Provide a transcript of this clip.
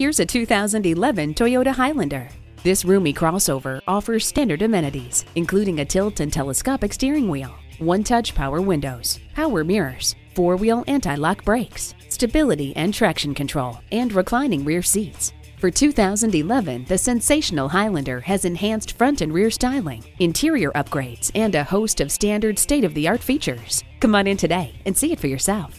Here's a 2011 Toyota Highlander. This roomy crossover offers standard amenities, including a tilt and telescopic steering wheel, one-touch power windows, power mirrors, four-wheel anti-lock brakes, stability and traction control, and reclining rear seats. For 2011, the sensational Highlander has enhanced front and rear styling, interior upgrades, and a host of standard state-of-the-art features. Come on in today and see it for yourself.